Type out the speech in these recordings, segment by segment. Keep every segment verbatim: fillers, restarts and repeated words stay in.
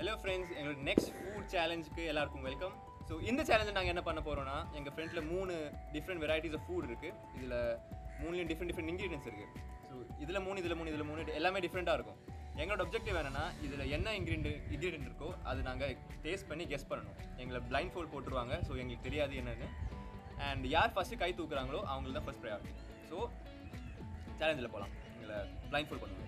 Hello friends, our next food challenge ku ellarkum welcome. So in the challenge naanga enna panna porona enga friend la three different varieties of food irukku. Idila three different different ingredients irukku. So idila three idila three idila three ellame different ah irukum. Engaloda objective enna idila enna ingredient ingredient irukko adu naanga taste panni guess pananum. Engala blindfold poturuvaanga. So engalukku theriyadhu enna nu. And yaar first kai thookrangalo avangal da first priority. So challenge la polam. Engala blindfold poturuvaanga.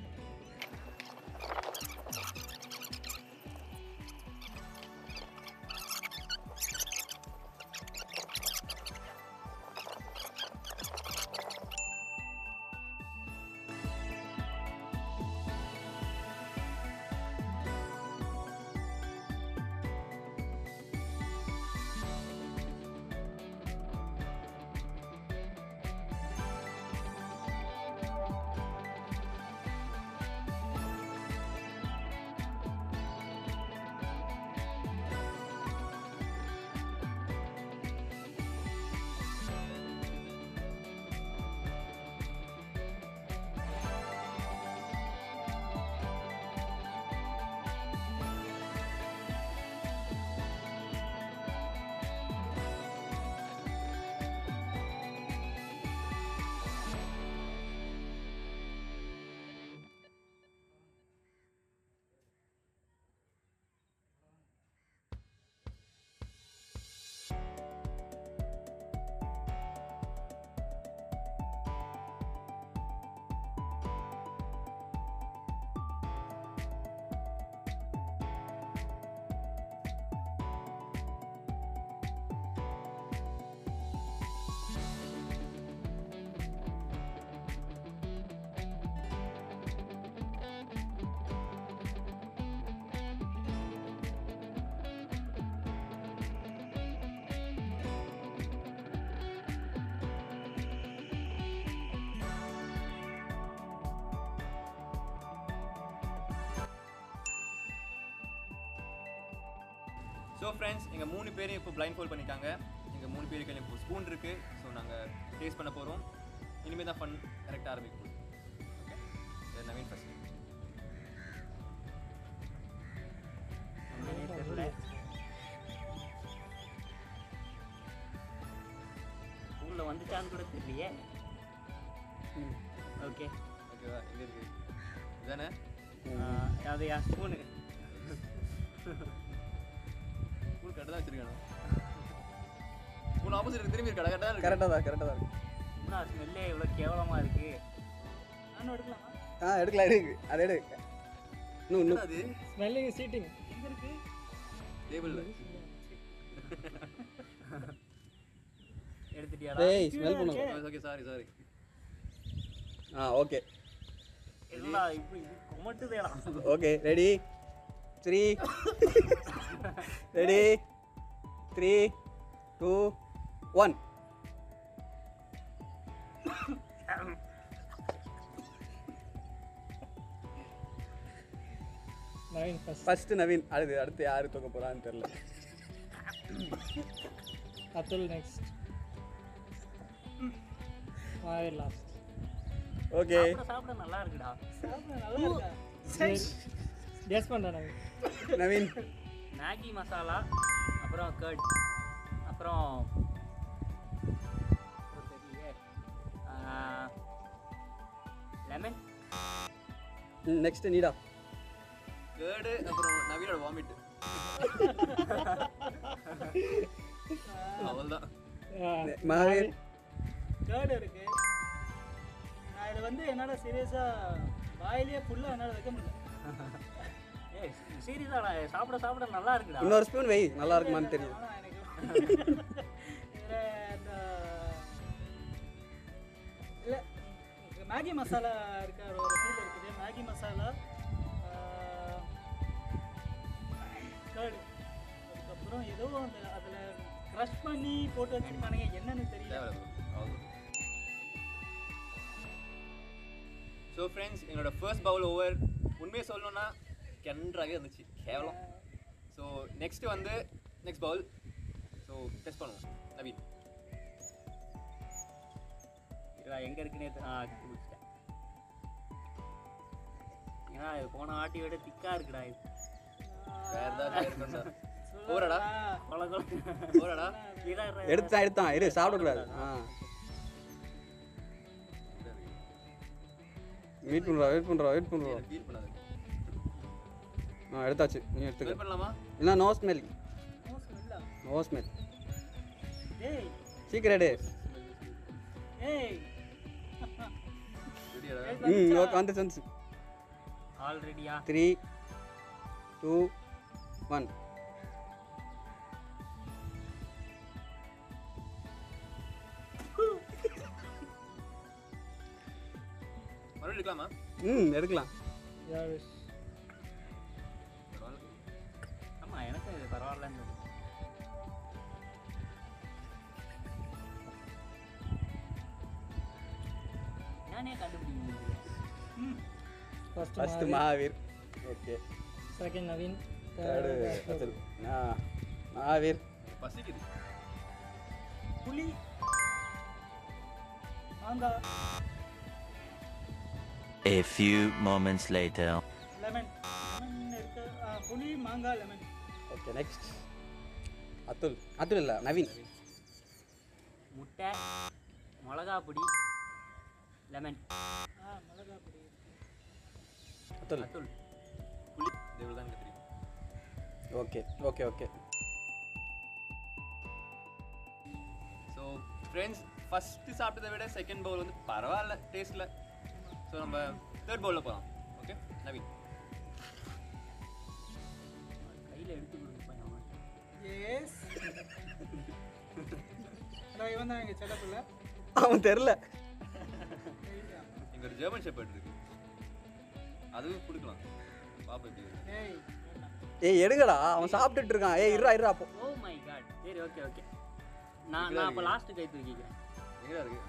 So friends, we have three people blindfold. We have three people with a spoon. So we will taste it. We will fun direct army. Okay, then Naveen first. You will have to go to the spoon. Okay. Okay, where is it? That is a spoon. கரெக்ட்டா வச்சிருக்கானோ மூணு opposite இருக்கு திரும்பி இருக்கு கரெக்ட்டா இருக்கு கரெக்ட்டா தான் கரெக்ட்டா தான் இருக்கு என்ன ஸ்மெல்லே இவ்ளோ கேவலமா இருக்கு நான் எடுக்கலாமா ஆ எடுக்கலாம் இருக்கு அத எடு இன்னும் இன்னும் அது ஸ்மெல்லிங் சீட்டிங் எங்க இருக்கு டேபிள்ல எடுத்துட்டியாடா டேய் ஸ்மெல் பண்ணு ஓகே சாரி சாரி ஆ ஓகே இல்ல இப்போ கொமட்டுதேடா okay ready three ready three two one Naveen first first Naveen adhu adhu yaar thoka poran therilla Athul next Mahavir last okay saapra nalla irukda saapra nalla irukda Guess Pandan Naveen. Naveen. Maggi masala, appuram curd, appuram uh, lemon. Next Nida. Curd, appuram Naveen vomit. Avalda. Mahir. Curd irukku. Na idu vandu enala seriously baayile full ah enala vekka mudiyala. சீரியஸா சாப்பிட சாப்பிட நல்லா இருக்குடா இன்னொரு spoon வை நல்லா இருக்குமான்னு தெரியும் இல்ல Maggi masala இருக்கா ஒரு ஃபீல் இருக்குது Maggi masala curd அப்புறம் ஏதோ அதுல கிரஷ் பண்ணி போட்டு வச்சிருக்கானே என்னன்னு தெரியல சோ फ्रेंड्स என்னோட ஃபர்ஸ்ட் பவுல் ஓவர் உண்மையை சொல்லணும்னா கென்றாகவே வந்துச்சு கேவலம் ஸோ நெக்ஸ்ட் வந்து நெக்ஸ்ட் பவுல் ஸோ டெஸ்ட் பண்ணுவோம் நவீன் இதான் எங்கே இருக்குன்னே குடிச்சிட்டேன் ஏன்னா இது போன ஆட்டி விட திக்காக இருக்குடா இது போறடா போறடா எடுத்தா எடுத்தான் இரு சாப்பிட கூடாது வெயிட் பண்றா வெயிட் பண்றா வெயிட் பண்றா ஃபீல் பண்ணாத நான் எடுத்தாச்சு நீ எடுத்துக்க பண்ணலாமா இல்ல no smell no smell no smell ஏய் சீக்கிரடே ஏய் ரெடியா ஓ காந்த சென்ஸ் ஆல்ரெடியா three two one எடுக்கலாமா ம் எடுக்கலாம் யாவிஸ் அம்மா எனக்கு இது பரவாயில்லை நானே கண்டுபிடிச்சேன் ம் first first Mahavir okay second Naveen third அத்ல் ஆ மகாவீர் பசிக்குது புலி ஆங்கா A few moments later. Lemon. Uh, puli, manga, lemon. Okay, next. Athul. Athul illa, Naveen. Mutta, molaga pudi, lemon. Ah, molaga pudi. Athul. Athul. Puli, devulgan kathiri. Okay, okay, okay. So, friends, first saapta da vida second bowl undu paravaala taste la. So நம்ம third பவுலில் போகலாம் okay Naveen கையில் எடுத்து கொடுங்க அவன் தெரில இங்கே ஒரு ஜெர்மன் ஷெப்பர்ட் இருக்கு அதுவும் கொடுக்கலாம் ஏய் எடுங்கடா அவன் சாப்பிட்டுட்டு இருக்கான் ஏய் இருடா இருடா அப்போ ஓ மை காட் சரி ஓகே ஓகே நான் நான் இப்போ லாஸ்ட் கை தூக்கிக்கிறேன் எங்கடா இருக்கு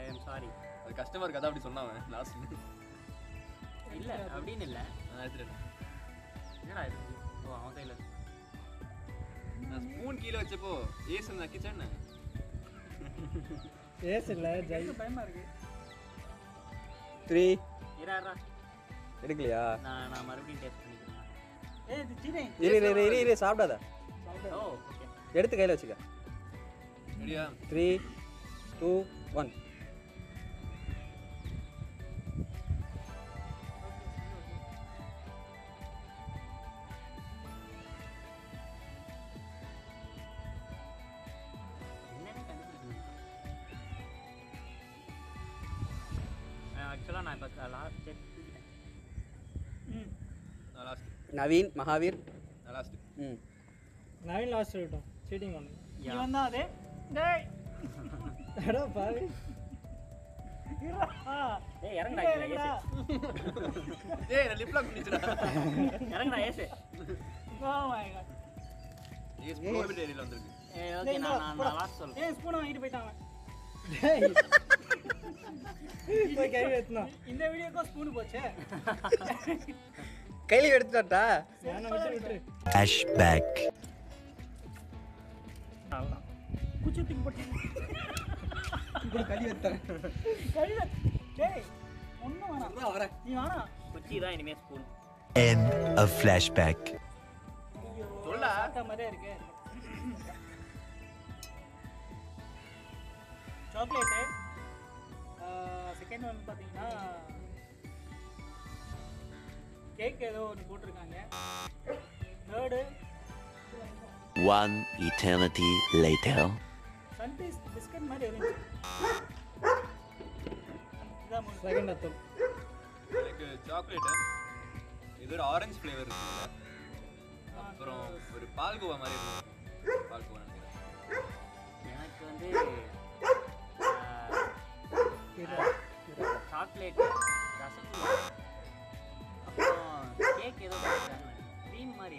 ஐ ஆம் சாரி அது கஸ்டமர் கதை அப்படி சொன்னான் லாஸ்ட் இல்லை அப்படின்னு இல்லை நான் எடுத்துட்டேன் என்னடா இது ஓ அவன் கையில் நான் ஸ்பூன் கீழே வச்சப்போ ஏசு இருந்தா கிச்சன் ஏசு இல்லை ஜெயிக்க பயமா இருக்கு த்ரீ இரா எடுக்கலையா நான் நான் மறுபடியும் டேஸ்ட் பண்ணிக்கிறேன் ஏ இது சீனே இரு இரு இரு சாப்பிடாதா சாப்பிடு ஓ ஓகே எடுத்து கையில் வச்சுக்க ரெடியா three two one Naveen Mahavir last ம் நவீன் லாஸ்ட் விட்டோம் சீட்டிங் பண்ணு இவன் தான் அதே டேய் அட பாவி இறா டேய் இறங்கடா டேய் நான் லிப்ல குனிச்சடா இறங்கடா ஏசே ஓ மை காட் ஏஸ் ஸ்பூன் விட்டு எரியில வந்திருக்கு ஏய் ஓகே நான் நான் லாஸ்ட் சொல்றேன் ஏய் ஸ்பூன் வாங்கிட்டு போய்ட்டான் டேய் இது கை வெட்டنا இந்த வீடியோக்கு ஸ்பூன் போச்சே கையில எடுத்துட்டா நான் விட்டு விட்டு ஹேஷ் பேக் ஆமா குச்சிட்டு போட்டு இங்க கை எடுத்தேன் கை டேய் ஒண்ணு வேணா வர நீ வேணா குச்சிடா இனிமே ஸ்பூன் end of flashback சொல்ல அந்த மாதிரி இருக்கு சாக்லேட் செகண்ட் ஒன் பாத்தீங்கன்னா கேக் ஏதோ ஒன்னு போட்டுருக்காங்க தேர்டு one eternity later சன்டீஸ் பிஸ்கட் மாதிரி இருக்கு இதா மூணு செகண்ட் அத்தம் எனக்கு சாக்லேட் இது ஒரு ஆரஞ்சு ஃப்ளேவர் இருக்கு அப்புறம் ஒரு பால்கோவா மாதிரி இருக்கு பால்கோவா நினைக்கிறேன் எனக்கு வந்து சாக்லேட் ரசகுல்லா கேக் ஏதோ க்ரீம் மாதிரி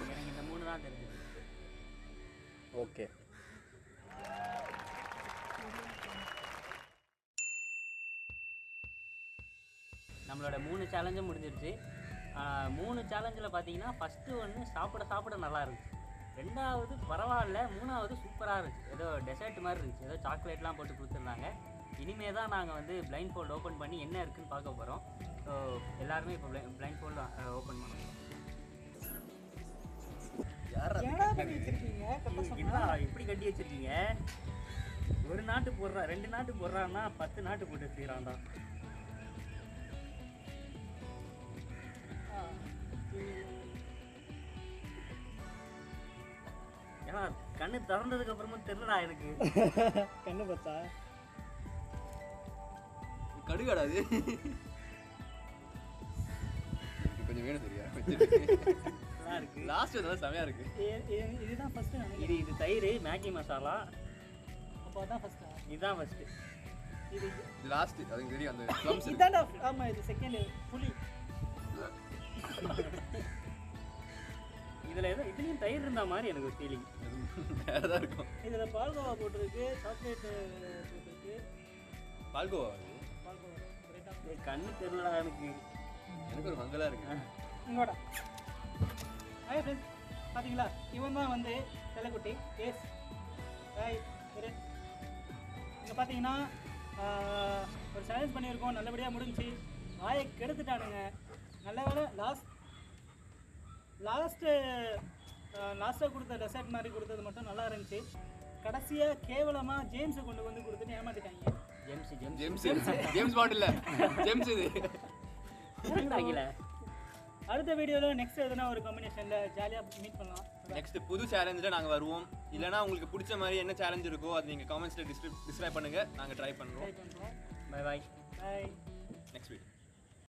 எனக்கு இந்த மூணு தான் தெரிஞ்சது ஓகே நம்மளோட மூணு சேலஞ்சும் முடிஞ்சிருச்சு மூணு சேலஞ்சில் பார்த்தீங்கன்னா ஃபஸ்ட்டு ஒன்று சாப்பிட சாப்பிட நல்லா இருந்துச்சு ரெண்டாவது பரவாயில்ல மூணாவது சூப்பராக இருந்துச்சு ஏதோ டெசர்ட் மாதிரி இருந்துச்சு ஏதோ சாக்லேட்லாம் போட்டு கொடுத்துருந்தாங்க இனிமேல் தான் நாங்கள் வந்து பிளைண்ட் ஃபோல்ட் ஓப்பன் பண்ணி என்ன இருக்குதுன்னு பார்க்க போகிறோம் ஸோ எல்லாருமே இப்போ பிளைண்ட் ஃபோல்ட் ஓப்பன் பண்ணுவோம். இப்படி கட்டி வச்சிருக்கீங்க. ஒரு நாட்டு போடுறான், ரெண்டு நாட்டு போடுறான்னா பத்து நாட்டு போட்டு செய்யறான் தான். ஏன்னா கண்ணு திறந்ததுக்கு அப்புறமா தெரியலடா எனக்கு. கண்ணு பார்த்தா கடுகாடாது கொஞ்சம் வேணும் தெரியா இருக்கு. லாஸ்ட் வந்து செமையா இருக்கு. இதுதான் ஃபர்ஸ்ட். இது இது தயிர் மேகி மசாலா. அப்போ அதான் ஃபர்ஸ்ட். இதுதான் ஃபர்ஸ்ட். இது லாஸ்ட். அதுக்கு தெரியும் அந்த ப்ளம்ஸ். இதாடா. ஆமா இது செகண்ட் புளி. இதுல ஏதோ இதுலயும் தயிர் இருந்த மாதிரி எனக்கு ஒரு ஃபீலிங். வேறதா இருக்கும். இதுல பால்கோவா போட்டுருக்கு, சாக்லேட் போட்டுருக்கு. பால்கோவா. பால்கோவா. கரெக்ட்டா. கண்ணு தெரியலடா எனக்கு. எனக்கு ஒரு மங்களா இருக்கு. இங்கடா. ஹாய் ஃப்ரெண்ட்ஸ், பார்த்தீங்களா இவன் தான் வந்து செல்லக்குட்டி எஸ். ஹாய் ஃப்ரெண்ட்ஸ், இங்கே பார்த்தீங்கன்னா ஒரு சேலஞ்ச் பண்ணியிருக்கோம், நல்லபடியாக முடிஞ்சு. வாயை கெடுத்துட்டானுங்க. நல்ல வேலை லாஸ்ட் லாஸ்ட்டு லாஸ்ட்டாக கொடுத்த டெசர்ட் மாதிரி கொடுத்தது மட்டும் நல்லா இருந்துச்சு. கடைசியாக கேவலமாக ஜேம்ஸை கொண்டு வந்து கொடுத்துட்டு ஏமாற்றிட்டாங்க. James James James James bottle James இது ஆகல. அடுத்த வீடியோல நெக்ஸ்ட் எதுனா ஒரு காம்பினேஷன்ல ஜாலியா மீட் பண்ணலாம். நெக்ஸ்ட் புது சேலஞ்சில நாங்க வருவோம். இல்லனா உங்களுக்கு பிடிச்ச மாதிரி என்ன சேலஞ்ச் இருக்கோ அது நீங்க கமெண்ட்ஸ்ல டிஸ்கிரைப் பண்ணுங்க. நாங்க ட்ரை பண்றோம். Bye bye bye. Next video.